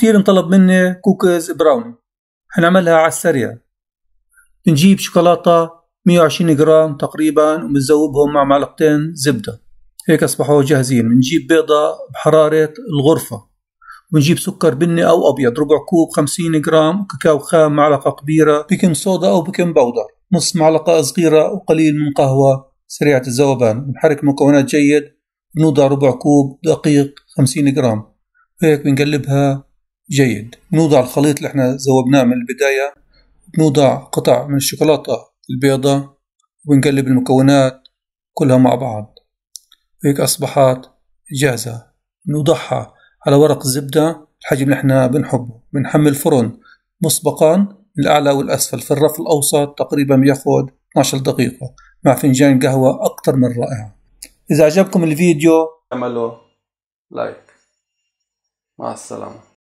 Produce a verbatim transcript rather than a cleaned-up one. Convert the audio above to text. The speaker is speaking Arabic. كتير انطلب مني كوكيز براوني، حنعملها على السريع. بنجيب شوكولاتة مية وعشرين جرام تقريبا وبنذوبهم مع معلقتين زبدة، هيك أصبحوا جاهزين. بنجيب بيضة بحرارة الغرفة، بنجيب سكر بني أو أبيض ربع كوب خمسين جرام، وكاكاو خام معلقة كبيرة، بيكنج صودا أو بيكنج باودر نص معلقة صغيرة، وقليل من قهوة سريعة الذوبان. بنحرك المكونات جيد، بنوضع ربع كوب دقيق خمسين جرام، هيك بنقلبها جيد. بنوضع الخليط اللي احنا ذوبناه من البداية، بنوضع قطع من الشوكولاتة البيضة، وبنقلب المكونات كلها مع بعض. هيك أصبحت جاهزة. بنوضعها على ورق الزبدة الحجم اللي احنا بنحبه. بنحمل فرن مسبقا من الأعلى والأسفل في الرف الأوسط، تقريبا بياخد اثنتي عشرة دقيقة مع فنجان قهوة أكتر من رائعة. إذا عجبكم الفيديو اعملوا لايك. مع السلامة.